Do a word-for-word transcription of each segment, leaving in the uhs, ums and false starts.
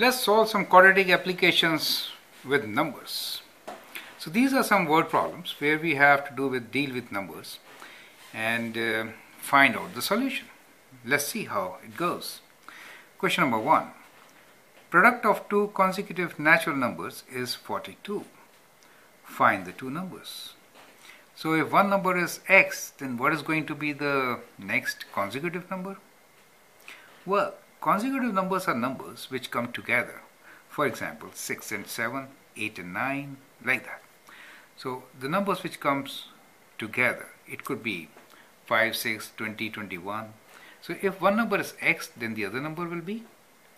Let's solve some quadratic applications with numbers. So these are some word problems where we have to do with deal with numbers and uh, find out the solution. Let's see how it goes. Question number one. Product of two consecutive natural numbers is forty-two. Find the two numbers. So if one number is x, then what is going to be the next consecutive number? Well, consecutive numbers are numbers which come together. For example, six and seven, eight and nine, like that. So the numbers which comes together, it could be five, six, twenty, twenty-one. So if one number is x, then the other number will be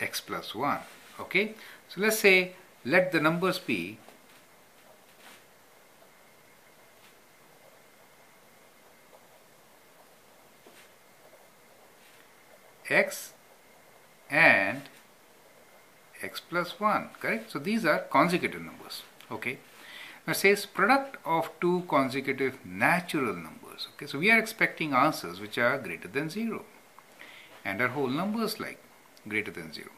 x plus one. Okay, so let's say let the numbers be x and x plus one, correct? So these are consecutive numbers. Okay, now it says product of two consecutive natural numbers. Okay, so we are expecting answers which are greater than zero and our whole numbers like greater than zero.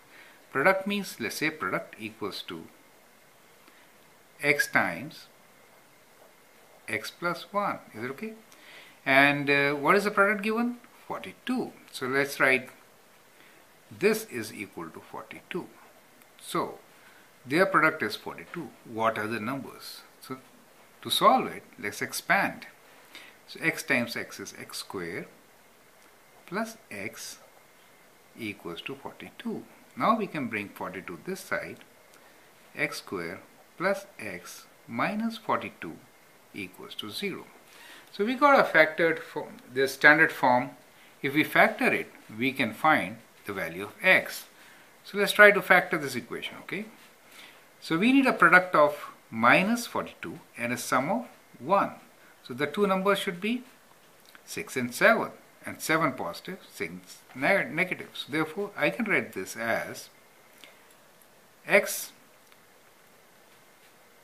Product means, let's say product equals to x times x plus one. Is it okay? And uh, what is the product given? forty-two. So let's write this is equal to forty-two. So their product is forty-two. What are the numbers? So to solve it, let's expand. So x times x is x squared plus x equals to forty-two. Now we can bring forty-two this side. X squared plus x minus forty-two equals to zero. So we got a factored form, the standard form. If we factor it, we can find the value of x. So let's try to factor this equation. Okay, so we need a product of minus forty-two and a sum of one. So the two numbers should be six and seven, and seven positive, six negative. So therefore I can write this as x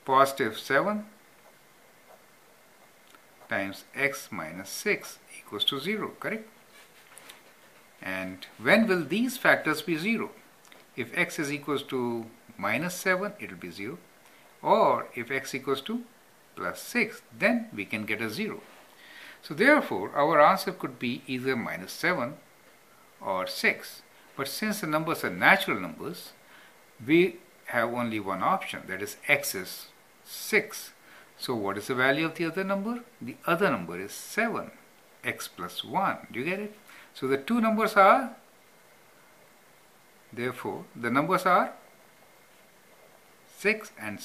positive seven times x minus six equals to zero, correct? And when will these factors be zero? If x is equals to minus seven, it will be zero, or if x equals to plus six, then we can get a zero. So therefore our answer could be either minus seven or six, but since the numbers are natural numbers, we have only one option, that is x is six. So what is the value of the other number? The other number is seven, x plus one. Do you get it? So the two numbers are, therefore the numbers are six and